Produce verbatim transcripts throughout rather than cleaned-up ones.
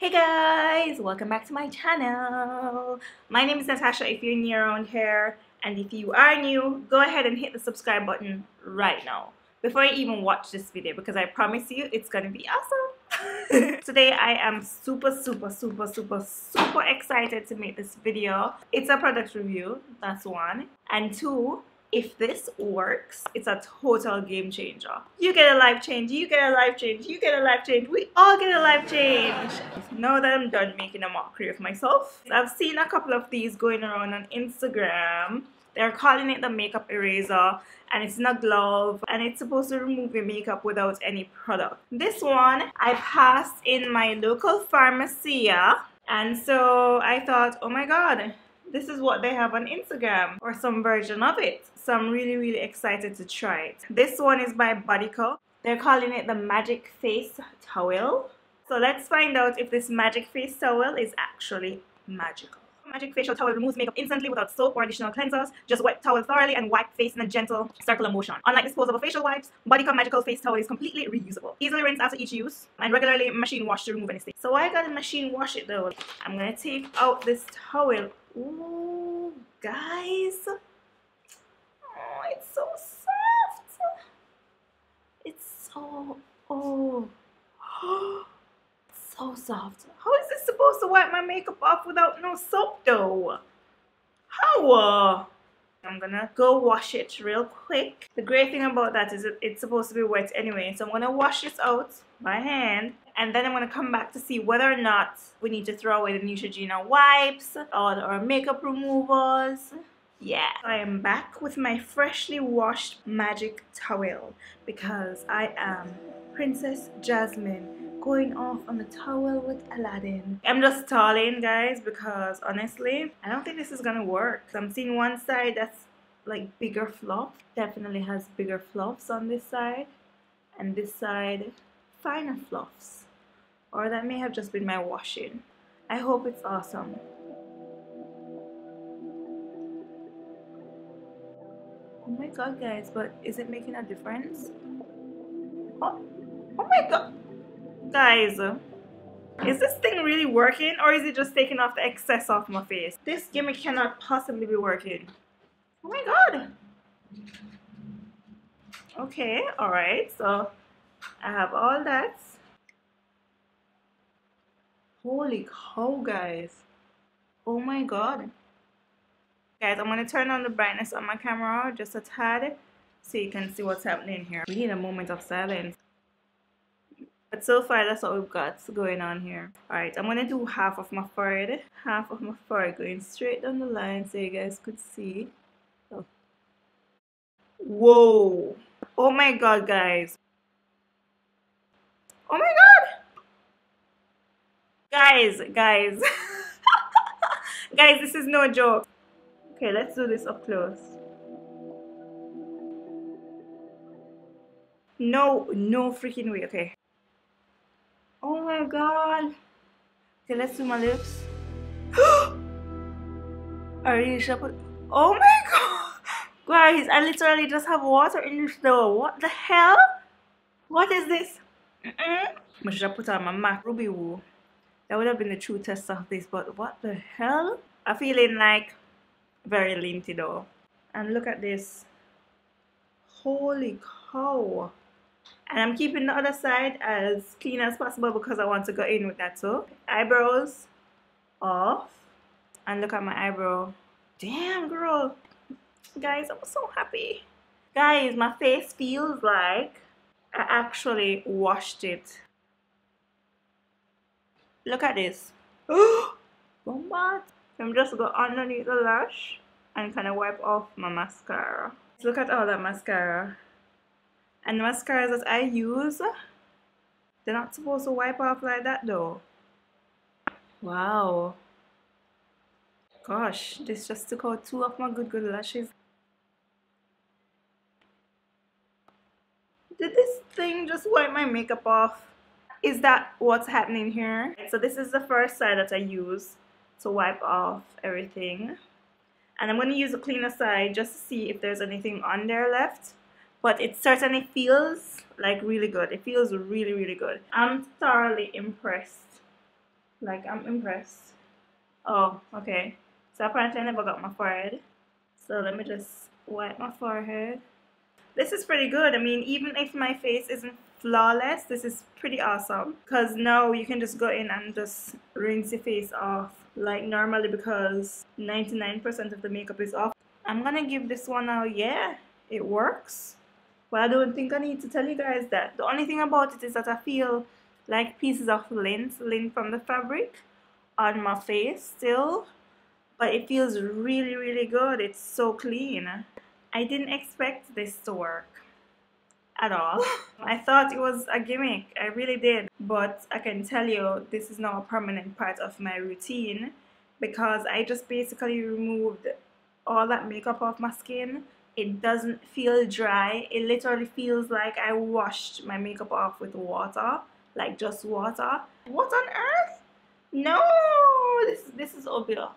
Hey guys, welcome back to my channel. My name is Natasha. If you're new around here, and if you are new, go ahead and hit the subscribe button right now before you even watch this video, because I promise you it's gonna be awesome. Today I am super super super super super excited to make this video. It's a product review, that's one, and two, if this works, it's a total game changer. You get a life change, you get a life change, you get a life change, we all get a life change. Now that I'm done making a mockery of myself, I've seen a couple of these going around on Instagram. They're calling it the makeup eraser, and it's in a glove, and it's supposed to remove your makeup without any product. This one I passed in my local pharmacy, and so I thought, oh my god, this is what they have on Instagram, or some version of it. So I'm really, really excited to try it. This one is by Body Co. They're calling it the Magic Face Towel. So let's find out if this Magic Face Towel is actually magical. Magic Facial Towel removes makeup instantly without soap or additional cleansers. Just wet towel thoroughly and wipe face in a gentle circular motion. Unlike disposable facial wipes, Body Co Magical Face Towel is completely reusable. Easily rinse after each use and regularly machine wash to remove any stain. So I gotta machine wash it though. I'm gonna take out this towel. Ooh, guys. Oh, it's so soft. It's so, oh, so soft. How is this supposed to wipe my makeup off without no soap though? How? I'm gonna go wash it real quick. The great thing about that is it's supposed to be wet anyway, so I'm gonna wash this out by hand, and then I'm gonna come back to see whether or not we need to throw away the Neutrogena wipes or our makeup removers. Yeah, I am back with my freshly washed magic towel, because I am Princess Jasmine going off on the towel with Aladdin. I'm just stalling, guys, because honestly I don't think this is gonna work. I'm seeing one side that's like bigger fluff, definitely has bigger fluffs on this side, and this side finer fluffs, or that may have just been my washing. I hope it's awesome. Oh my god, guys, but is it making a difference? Oh, oh my god, guys, is this thing really working, or is it just taking off the excess off my face? This gimmick cannot possibly be working. Oh my god. Okay, all right, so I have all that. Holy cow, guys. Oh my god. Guys, I'm gonna turn on the brightness on my camera just a tad so you can see what's happening here. We need a moment of silence. But so far, that's what we've got going on here. Alright, I'm gonna do half of my forehead. Half of my forehead going straight down the line so you guys could see. Oh. Whoa! Oh my god, guys. Oh my god! Guys, guys. Guys, this is no joke. Okay, let's do this up close. No, no freaking way. Okay. Oh my god. Okay, let's do my lips. I really should put. Oh my god. Guys, I literally just have water in this though. What the hell? What is this? Mm-mm. I should have put on my Mac Ruby Woo. That would have been the true test of this, but what the hell? I'm feeling like very linty though. And look at this. Holy cow. And I'm keeping the other side as clean as possible because I want to go in with that too. Eyebrows off. And look at my eyebrow. Damn, girl. Guys, I'm so happy. Guys, my face feels like I actually washed it. Look at this. Oh, what? I'm just going underneath the lash and kind of wipe off my mascara. Look at all that mascara. And the mascaras that I use, they're not supposed to wipe off like that though. Wow. Gosh, this just took out two of my good, good lashes. Did this thing just wipe my makeup off? Is that what's happening here? So this is the first side that I use to wipe off everything, and I'm going to use a cleaner side just to see if there's anything on there left, but it certainly feels like really good. It feels really, really good. I'm thoroughly impressed Like, I'm impressed. Oh, okay. So apparently I never got my forehead. So let me just wipe my forehead. This is pretty good. I mean, even if my face isn't flawless, this is pretty awesome. Because now you can just go in and just rinse your face off like normally, because ninety-nine percent of the makeup is off. I'm gonna give this one a yeah, it works. Well, I don't think I need to tell you guys that. The only thing about it is that I feel like pieces of lint, lint from the fabric on my face still. But it feels really, really good. It's so clean. I didn't expect this to work at all. I thought it was a gimmick. I really did. But I can tell you, this is now a permanent part of my routine, because I just basically removed all that makeup off my skin. It doesn't feel dry. It literally feels like I washed my makeup off with water, like just water. What on earth? No, this, this is Obila.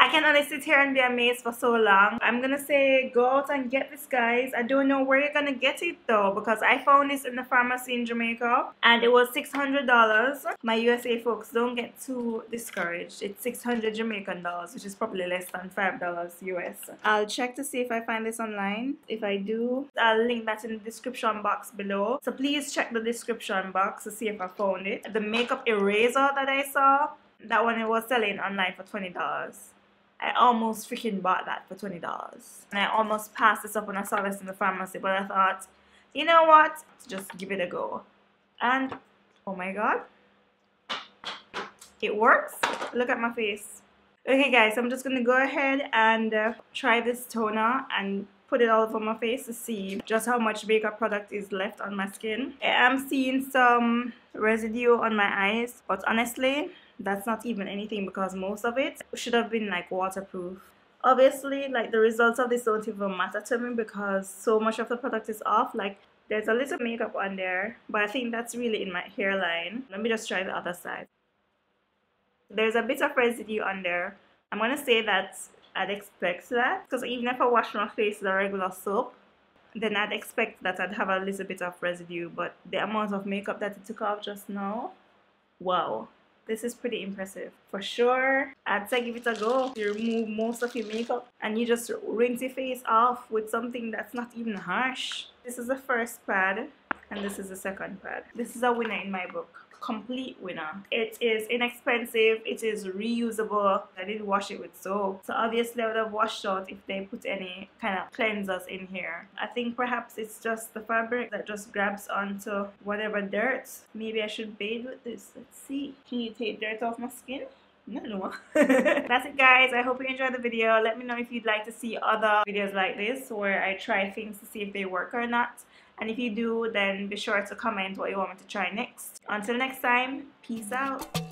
I can only sit here and be amazed for so long. I'm gonna say go out and get this, guys. I don't know where you're gonna get it though, because I found this in the pharmacy in Jamaica and it was six hundred dollars. My U S A folks, don't get too discouraged. It's six hundred Jamaican dollars, which is probably less than five dollars U S. I'll check to see if I find this online. If I do, I'll link that in the description box below. So please check the description box to see if I found it. The makeup eraser that I saw, that one it was selling online for twenty dollars. I almost freaking bought that for twenty dollars. And I almost passed this up when I saw this in the pharmacy, but I thought, you know what? Just give it a go. And, oh my god, it works. Look at my face. Okay guys, I'm just gonna go ahead and uh, try this toner and put it all over my face to see just how much makeup product is left on my skin. I am seeing some residue on my eyes, but honestly, that's not even anything, because most of it should have been like waterproof. Obviously, like the results of this don't even matter to me, because so much of the product is off. Like there's a little makeup on there, but I think that's really in my hairline. Let me just try the other side. There's a bit of residue on there. I'm gonna say that I'd expect that, because even if I wash my face with a regular soap, then I'd expect that I'd have a little bit of residue. But the amount of makeup that it took off just now, wow. This is pretty impressive. For sure, I'd say give it a go. You remove most of your makeup and you just rinse your face off with something that's not even harsh. This is the first pad and this is the second pad. This is a winner in my book. Complete winner. It is inexpensive. It is reusable. I did wash it with soap. So obviously I would have washed out if they put any kind of cleansers in here. I think perhaps it's just the fabric that just grabs onto whatever dirt. Maybe I should bathe with this. Let's see. Can you take dirt off my skin? No, no. That's it guys. I hope you enjoyed the video. Let me know if you'd like to see other videos like this where I try things to see if they work or not. And if you do, then be sure to comment what you want me to try next. Until next time, peace out.